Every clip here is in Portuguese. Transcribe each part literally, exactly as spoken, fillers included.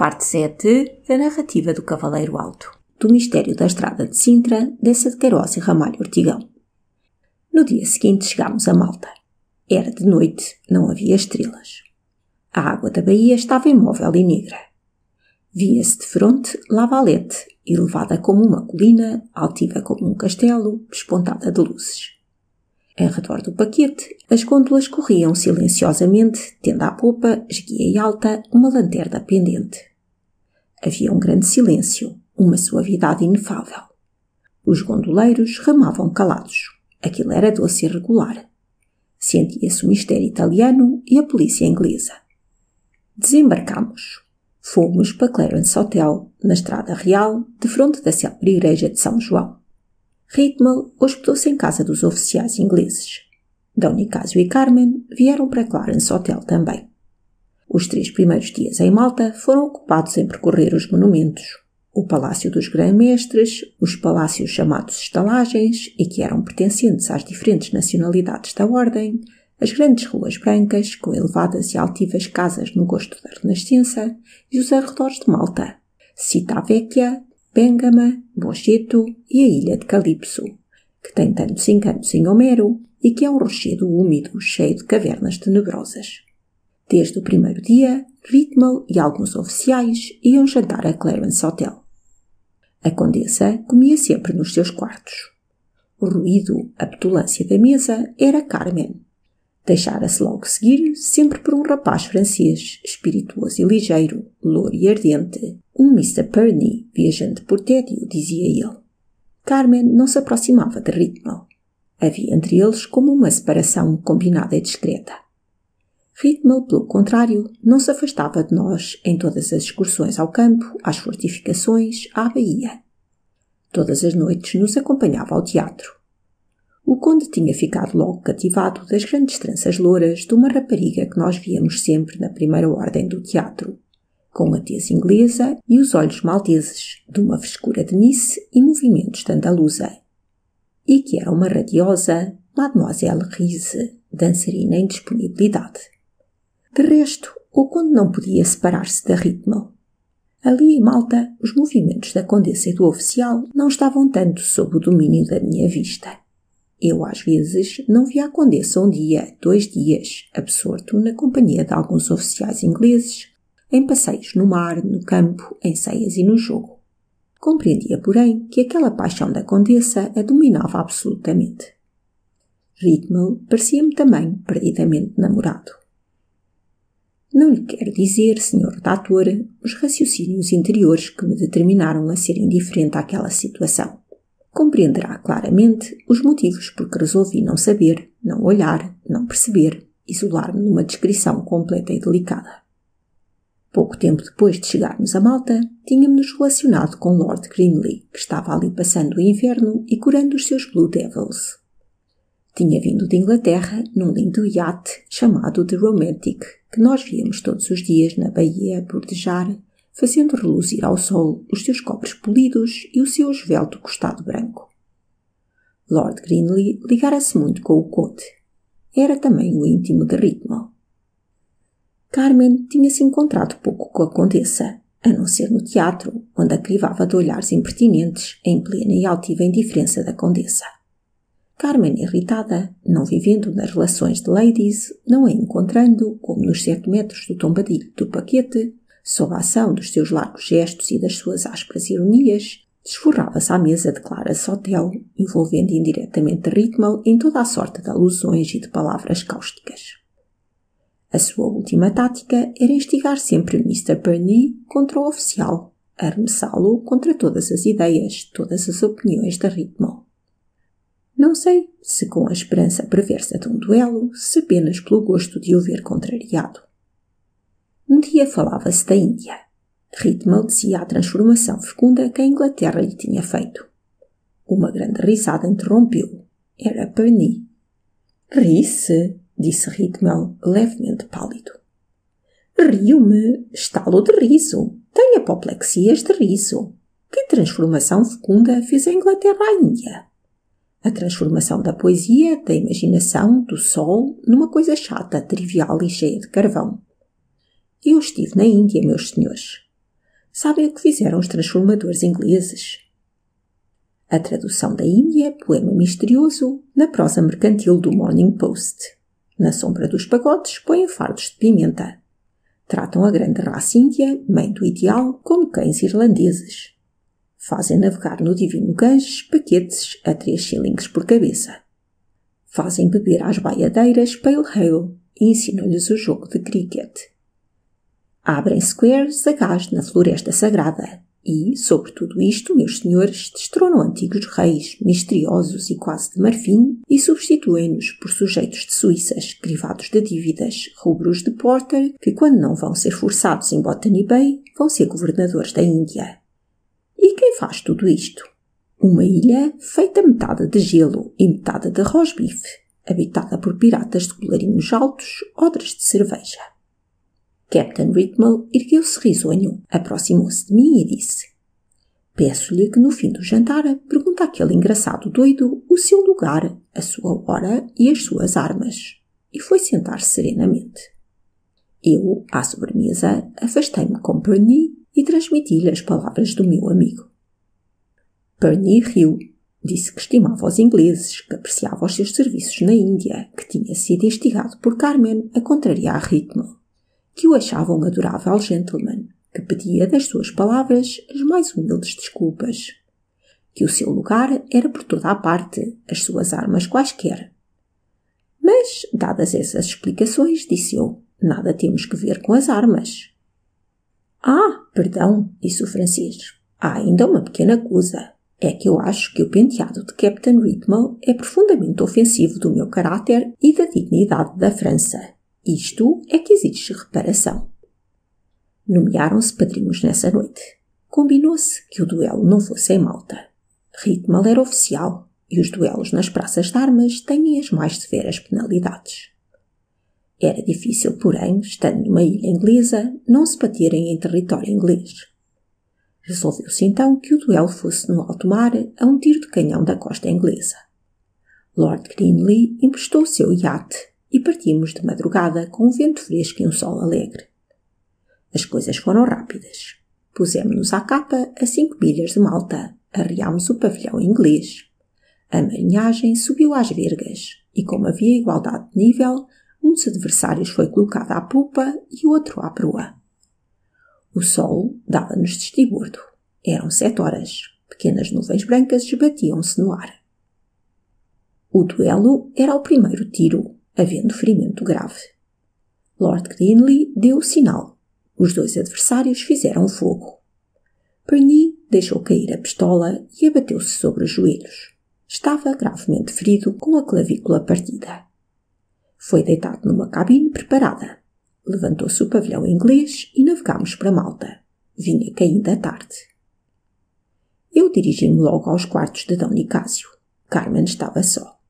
Parte sete da narrativa do Cavaleiro Alto, do Mistério da Estrada de Sintra, de Eça de Queirós e Ramalho Ortigão. No dia seguinte chegámos a Malta. Era de noite, não havia estrelas. A água da baía estava imóvel e negra. Via-se de fronte Lavalete, elevada como uma colina, altiva como um castelo, espontada de luzes. Em redor do paquete, as gôndolas corriam silenciosamente, tendo à popa, esguia e alta, uma lanterna pendente. Havia um grande silêncio, uma suavidade inefável. Os gondoleiros ramavam calados. Aquilo era doce e regular. Sentia-se o mistério italiano e a polícia inglesa. Desembarcámos. Fomos para Clarence Hotel, na Estrada Real, de fronte da célebre Igreja de São João. Ritmal hospedou-se em casa dos oficiais ingleses. D. Nicásio e Carmen vieram para Clarence Hotel também. Os três primeiros dias em Malta foram ocupados em percorrer os monumentos, o Palácio dos Grandes Mestres, os palácios chamados estalagens e que eram pertencentes às diferentes nacionalidades da Ordem, as grandes ruas brancas com elevadas e altivas casas no gosto da Renascença e os arredores de Malta, Città Vecchia, Bengama, Moxeto e a Ilha de Calypso, que tem tantos encantos em Homero e que é um rochedo úmido cheio de cavernas tenebrosas. Desde o primeiro dia, Ritmal e alguns oficiais iam jantar a Clarence Hotel. A Condessa comia sempre nos seus quartos. O ruído, a petulância da mesa era Carmen. Deixara-se logo seguir sempre por um rapaz francês, espirituoso e ligeiro, louro e ardente. Um mister Purney, viajante por tédio, dizia ele. Carmen não se aproximava de Ritmal. Havia entre eles como uma separação combinada e discreta. Ritmal, pelo contrário, não se afastava de nós em todas as excursões ao campo, às fortificações, à baía. Todas as noites nos acompanhava ao teatro. O conde tinha ficado logo cativado das grandes tranças louras de uma rapariga que nós víamos sempre na primeira ordem do teatro, com a tez inglesa e os olhos malteses, de uma frescura de Nice e movimentos de andaluza, e que era uma radiosa Mademoiselle Rise, dançarina em disponibilidade. De resto, o conde não podia separar-se da Ritmo. Ali em Malta, os movimentos da condessa e do oficial não estavam tanto sob o domínio da minha vista. Eu, às vezes, não via a condessa um dia, dois dias, absorto na companhia de alguns oficiais ingleses, em passeios no mar, no campo, em ceias e no jogo. Compreendia, porém, que aquela paixão da condessa a dominava absolutamente. Ritmo parecia-me também perdidamente namorado. Não lhe quero dizer, senhor doutor, os raciocínios interiores que me determinaram a ser indiferente àquela situação. Compreenderá claramente os motivos por que resolvi não saber, não olhar, não perceber, isolar-me numa descrição completa e delicada. Pouco tempo depois de chegarmos a Malta, tínhamos-nos relacionado com Lord Greenley, que estava ali passando o inverno e curando os seus Blue Devils. Tinha vindo de Inglaterra num lindo iate chamado The Romantic, que nós víamos todos os dias na baía a bordejar, fazendo reluzir ao sol os seus copos polidos e o seu esvelto costado branco. Lord Greenley ligara-se muito com o conde. Era também o íntimo de Ritmo. Carmen tinha-se encontrado pouco com a condessa, a não ser no teatro, onde a crivava de olhares impertinentes em plena e altiva indiferença da condessa. Carmen, irritada, não vivendo nas relações de ladies, não a encontrando, como nos sete metros do tombadilho do paquete, sob a ação dos seus largos gestos e das suas ásperas ironias, desforrava-se à mesa de Clarence Hotel, envolvendo indiretamente Ritmal em toda a sorte de alusões e de palavras cáusticas. A sua última tática era instigar sempre mister Purney contra o oficial, arremessá-lo contra todas as ideias, todas as opiniões de Ritmo. Não sei se com a esperança perversa de um duelo, se apenas pelo gosto de o ver contrariado. Um dia falava-se da Índia. Ritmo dizia a transformação fecunda que a Inglaterra lhe tinha feito. Uma grande risada interrompeu. Era Purney. Ri-se, disse Ritmo, levemente pálido. Rio-me, estalo de riso. Tenho apoplexias de riso. Que transformação fecunda fez a Inglaterra à Índia? A transformação da poesia, da imaginação, do sol, numa coisa chata, trivial e cheia de carvão. Eu estive na Índia, meus senhores. sabem o que fizeram os transformadores ingleses. A tradução da Índia é poema misterioso na prosa mercantil do Morning Post. Na sombra dos pagodes põem fardos de pimenta. Tratam a grande raça índia, mãe do ideal, como cães irlandeses. Fazem navegar no divino Ganges paquetes a três shillings por cabeça. Fazem beber às baiadeiras Pale Ale e ensinam-lhes o jogo de cricket. Abrem squares a gás na floresta sagrada e, sobre tudo isto, meus senhores, destronam antigos reis, misteriosos e quase de marfim, e substituem-nos por sujeitos de suíças, privados de dívidas, rubros de porter, que quando não vão ser forçados em Botany Bay, vão ser governadores da Índia. E quem faz tudo isto? Uma ilha feita metade de gelo e metade de rosbife, habitada por piratas de colarinhos altos, odres de cerveja. Captain Ritmal ergueu-se risonho, aproximou-se de mim e disse: peço-lhe que no fim do jantar pergunte àquele engraçado doido o seu lugar, a sua hora e as suas armas. E foi sentar-se serenamente. Eu, à sobremesa, afastei-me com Perny e transmiti-lhe as palavras do meu amigo. Perny riu, disse que estimava os ingleses, que apreciava os seus serviços na Índia, que tinha sido instigado por Carmen a contrariar Ritmo, que o achava um adorável gentleman, que pedia das suas palavras as mais humildes desculpas, que o seu lugar era por toda a parte, as suas armas quaisquer. Mas, dadas essas explicações, disse eu, nada temos que ver com as armas. Ah, perdão, disse o francês, há ainda uma pequena coisa. É que eu acho que o penteado de Captain Ritmal é profundamente ofensivo do meu caráter e da dignidade da França. Isto é que exige reparação. Nomearam-se padrinhos nessa noite. Combinou-se que o duelo não fosse em Malta. Ritmal era oficial e os duelos nas praças de armas têm as mais severas penalidades. Era difícil, porém, estando numa ilha inglesa, não se baterem em território inglês. Resolveu-se então que o duelo fosse no alto mar a um tiro de canhão da costa inglesa. Lord Greenlee emprestou o seu iate e partimos de madrugada com um vento fresco e um sol alegre. As coisas foram rápidas. Pusemos-nos à capa a cinco milhas de Malta, arriámos o pavilhão inglês. A marinhagem subiu às vergas e, como havia igualdade de nível, um dos adversários foi colocado à popa e o outro à proa. O sol dava-nos de estibordo. Eram sete horas. Pequenas nuvens brancas esbatiam-se no ar. O duelo era o primeiro tiro, havendo ferimento grave. Lord Greenlee deu o sinal. Os dois adversários fizeram fogo. Perny deixou cair a pistola e abateu-se sobre os joelhos. Estava gravemente ferido, com a clavícula partida. Foi deitado numa cabine preparada. Levantou-se o pavilhão inglês e navegámos para Malta. Vinha caindo a tarde. Eu dirigi-me logo aos quartos de D. Nicásio. Carmen estava só.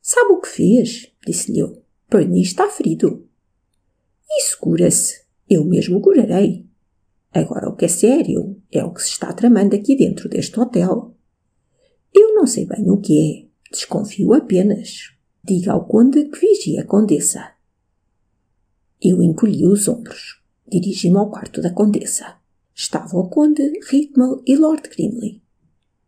Sabe o que fez? Disse-lhe eu. Perny está ferido. Isso cura-se. Eu mesmo curarei. Agora o que é sério é o que se está tramando aqui dentro deste hotel. Eu não sei bem o que é. Desconfio apenas. Diga ao conde que vigie a condessa. Eu encolhi os ombros. Dirigi-me ao quarto da condessa. Estava o conde, Ritmal e Lord Greenlee.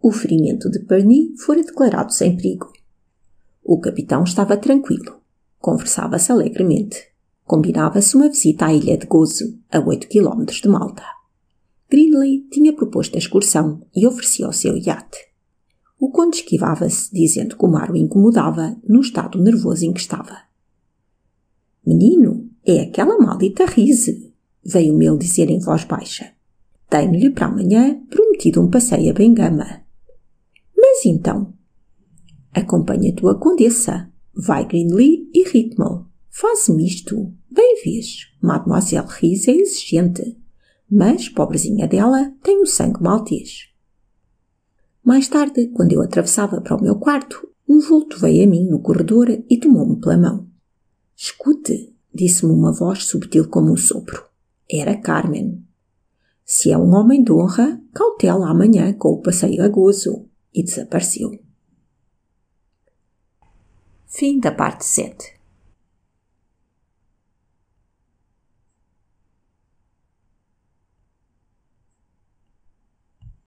O ferimento de Perny fora declarado sem perigo. O capitão estava tranquilo. Conversava-se alegremente. Combinava-se uma visita à ilha de Gozo, a oito quilómetros de Malta. Greenlee tinha proposto a excursão e oferecia o seu iate. O conde esquivava-se, dizendo que o mar o incomodava no estado nervoso em que estava. Menino! É aquela maldita Rise, veio-me ele dizer em voz baixa. Tenho-lhe para amanhã prometido um passeio a Bengama. Mas então? Acompanha-te a condessa. Vai Greenlee e Ritmal. Faz-me isto. Bem vês, Mademoiselle Rise é exigente. Mas, pobrezinha dela, tem o sangue maltês. Mais tarde, quando eu atravessava para o meu quarto, um vulto veio a mim no corredor e tomou-me pela mão. Escute! Disse-me uma voz subtil como um sopro. Era Carmen. Se é um homem de honra, cautela amanhã com o passeio a Gozo. E desapareceu. Fim da parte sete.